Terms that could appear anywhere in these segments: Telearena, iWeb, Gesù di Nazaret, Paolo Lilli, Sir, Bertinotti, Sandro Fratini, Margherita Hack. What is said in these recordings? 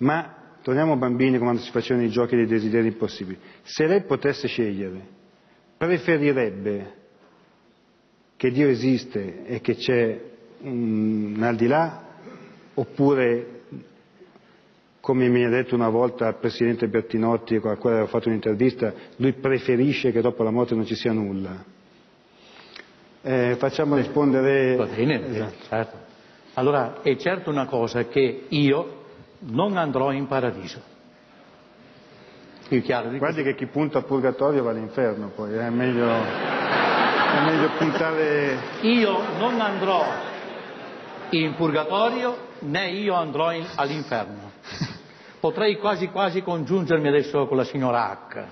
Ma torniamo bambini quando si facevano i giochi dei desideri impossibili. Se lei potesse scegliere, preferirebbe che Dio esiste e che c'è un aldilà, oppure, come mi ha detto una volta il presidente Bertinotti, con il quale avevo fatto un'intervista, lui preferisce che dopo la morte non ci sia nulla. Facciamo rispondere... Va bene, esatto. Certo. Allora, è certo una cosa, che io non andrò in paradiso. Più chiaro di Guardi così. Che chi punta a purgatorio va all'inferno, poi è meglio puntare... Io non andrò in purgatorio, né io andrò all'inferno. Potrei quasi congiungermi adesso con la signora Hack.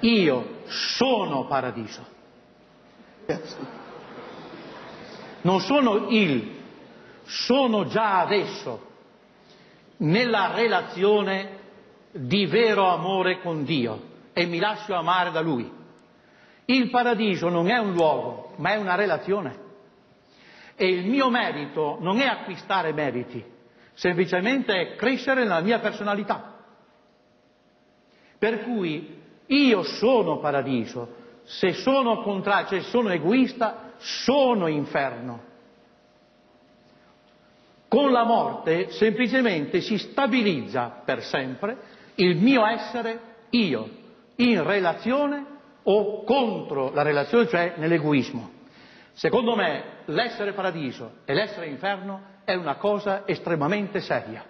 Io sono paradiso. Non sono sono già adesso nella relazione di vero amore con Dio e mi lascio amare da Lui. Il paradiso non è un luogo, ma è una relazione. E il mio merito non è acquistare meriti, semplicemente è crescere nella mia personalità. Per cui io sono paradiso, se sono contrario, cioè sono egoista, sono inferno. Con la morte semplicemente si stabilizza per sempre il mio essere io, in relazione o contro la relazione, cioè nell'egoismo. Secondo me l'essere paradiso e l'essere inferno è una cosa estremamente seria.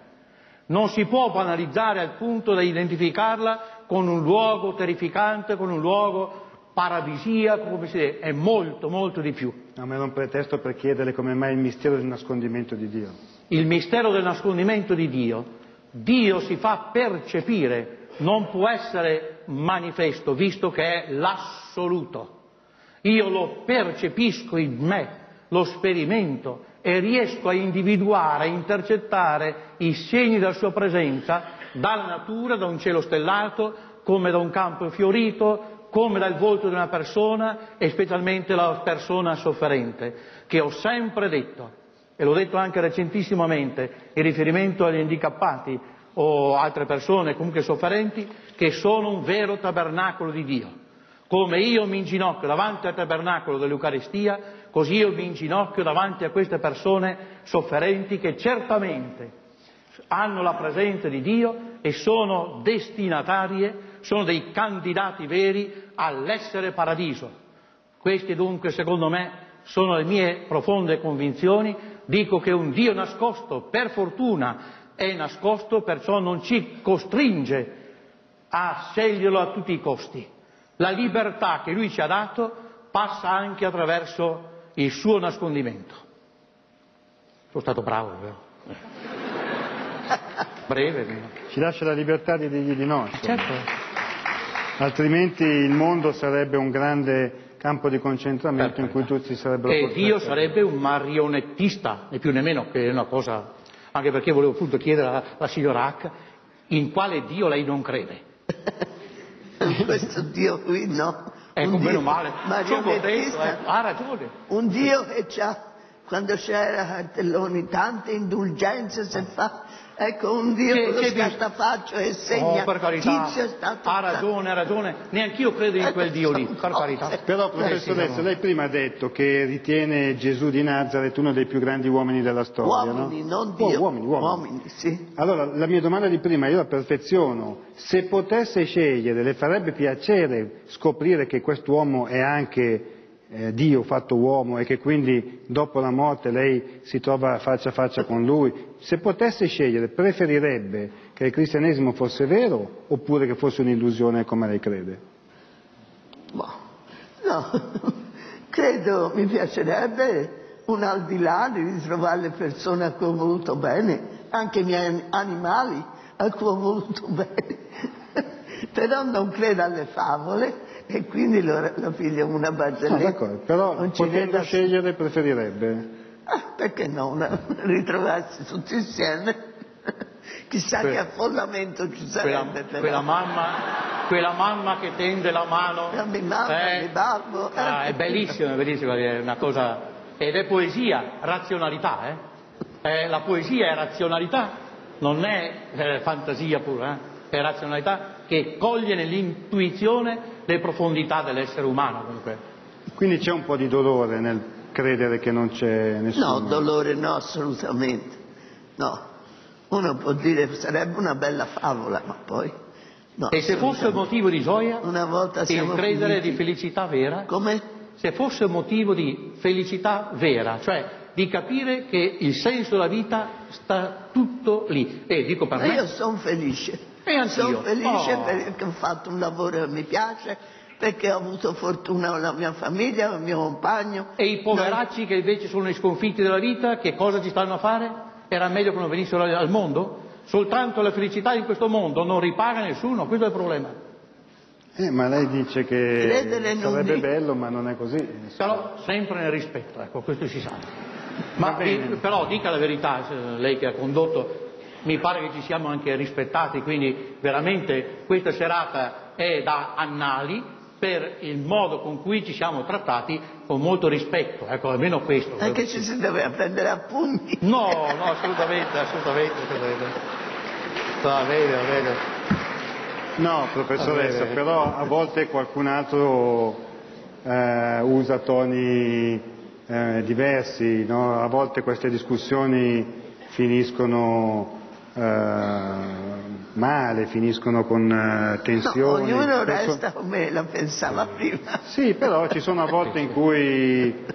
Non si può banalizzare al punto da identificarla con un luogo terrificante, con un luogo paradisiaco, come si dice, è molto di più. No, ma è un pretesto per chiedere come mai il mistero del nascondimento di Dio. Il mistero del nascondimento di Dio, Dio si fa percepire, non può essere manifesto, visto che è l'assoluto. Io lo percepisco in me, lo sperimento e riesco a individuare, a intercettare i segni della sua presenza dalla natura, da un cielo stellato, come da un campo fiorito, come dal volto di una persona e specialmente la persona sofferente, che ho sempre detto, e l'ho detto anche recentissimamente, in riferimento agli handicappati o altre persone comunque sofferenti, che sono un vero tabernacolo di Dio. Come io mi inginocchio davanti al tabernacolo dell'Eucaristia, così io mi inginocchio davanti a queste persone sofferenti che certamente hanno la presenza di Dio e sono destinatarie, sono dei candidati veri all'essere paradiso. Queste dunque, secondo me, sono le mie profonde convinzioni. Dico che un Dio nascosto, per fortuna, è nascosto, perciò non ci costringe a sceglierlo a tutti i costi. La libertà che Lui ci ha dato passa anche attraverso il suo nascondimento. Sono stato bravo, vero? Breve. Vero? Ci lascia la libertà di dirgli di no. Certo. Altrimenti il mondo sarebbe un grande campo di concentramento in cui tutti sarebbero portati. E Dio sarebbe un marionettista, né più né meno, che è una cosa... Anche perché volevo appunto chiedere alla signora Hack in quale Dio lei non crede. Questo Dio qui no. Ecco, meno male. Ha ragione. Un Dio che c'ha, quando c'era Cartelloni, tante indulgenze se fa. Ecco, un Dio che lo scartafaccio e segna. Oh, per carità. Ha ragione. Neanch'io credo in quel Dio lì, per carità. Però, professoressa, lei prima ha detto che ritiene Gesù di Nazaret uno dei più grandi uomini della storia, uomini, no? Non Dio. Uomini, sì. Allora, la mia domanda di prima, io la perfeziono. Se potesse scegliere, le farebbe piacere scoprire che quest'uomo è anche... Dio fatto uomo e che quindi dopo la morte lei si trova faccia a faccia con Lui, se potesse scegliere preferirebbe che il cristianesimo fosse vero oppure che fosse un'illusione come lei crede? Credo, mi piacerebbe un al di là di ritrovare le persone a cui ho voluto bene, anche i miei animali a cui ho voluto bene. Però non credo alle favole e quindi lo piglio una barzelletta. D'accordo, però potendo scegliere preferirebbe? Perché no, ritrovarsi tutti insieme. Chissà che affollamento ci sarebbe. Quella mamma che tende la mano. La mia mamma, il mio babbo. È bellissimo, è una cosa... ed è poesia, razionalità, la poesia è razionalità, non è fantasia pura, è razionalità che coglie nell'intuizione le profondità dell'essere umano. Comunque. Quindi c'è un po' di dolore nel credere che non c'è nessuno? No, dolore no, assolutamente, no. Uno può dire, sarebbe una bella favola, ma poi... No, e se fosse motivo di gioia, una volta siamo il credere finiti. Di felicità vera, come? Se fosse motivo di felicità vera, cioè di capire che il senso della vita sta tutto lì. E dico per me... Io sono felice, sono felice perché ho fatto un lavoro che mi piace, perché ho avuto fortuna con la mia famiglia, con il mio compagno. E i poveracci che invece sono i sconfitti della vita, che cosa ci stanno a fare? Era meglio che non venissero al mondo? Soltanto la felicità di questo mondo non ripaga nessuno, questo è il problema. Ma lei dice che sarebbe bello, ma non è così. Però sempre nel rispetto, ecco, questo si sa. Ma però dica la verità, lei che ha condotto, mi pare che ci siamo anche rispettati, quindi veramente questa serata è da annali per il modo con cui ci siamo trattati con molto rispetto, ecco, almeno questo. Anche ci si doveva prendere a pugni. No, no, assolutamente, assolutamente. Va bene, va bene. No, professoressa, però a volte qualcun altro usa toni diversi, no? A volte queste discussioni finiscono... male, finiscono con tensioni. No, ognuno resta come la pensava prima. Sì, però ci sono a volte in cui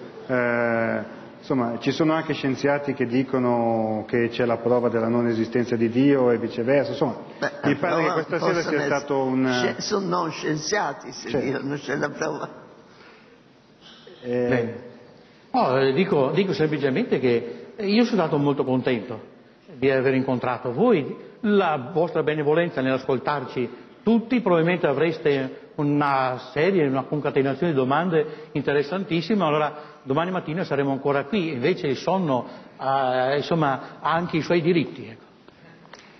insomma, ci sono anche scienziati che dicono che c'è la prova della non esistenza di Dio e viceversa. Insomma, mi pare che questa sera sia stato un... Sono non scienziati se dicono c'è la prova. No, dico semplicemente che io sono stato molto contento di aver incontrato voi, la vostra benevolenza nell'ascoltarci tutti, probabilmente avreste una serie, una concatenazione di domande interessantissime, allora domani mattina saremo ancora qui, invece il sonno insomma, ha anche i suoi diritti.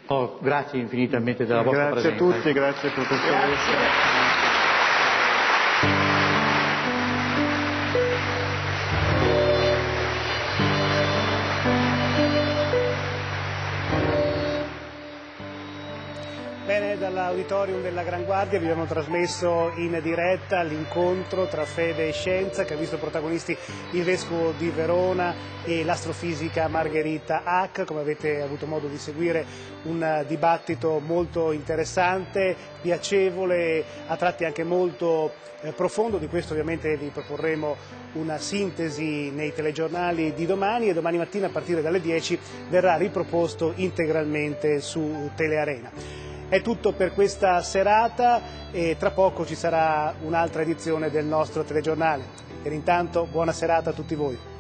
Oh, grazie infinitamente della vostra presenza. Grazie a tutti, grazie professoressa. Grazie. Dall'auditorium della Gran Guardia vi abbiamo trasmesso in diretta l'incontro tra fede e scienza che ha visto protagonisti il vescovo di Verona e l'astrofisica Margherita Hack. Come avete avuto modo di seguire, un dibattito molto interessante, piacevole, a tratti anche molto profondo. Di questo ovviamente vi proporremo una sintesi nei telegiornali di domani, e domani mattina a partire dalle 10 verrà riproposto integralmente su Telearena. È tutto per questa serata e tra poco ci sarà un'altra edizione del nostro telegiornale. Per intanto buona serata a tutti voi.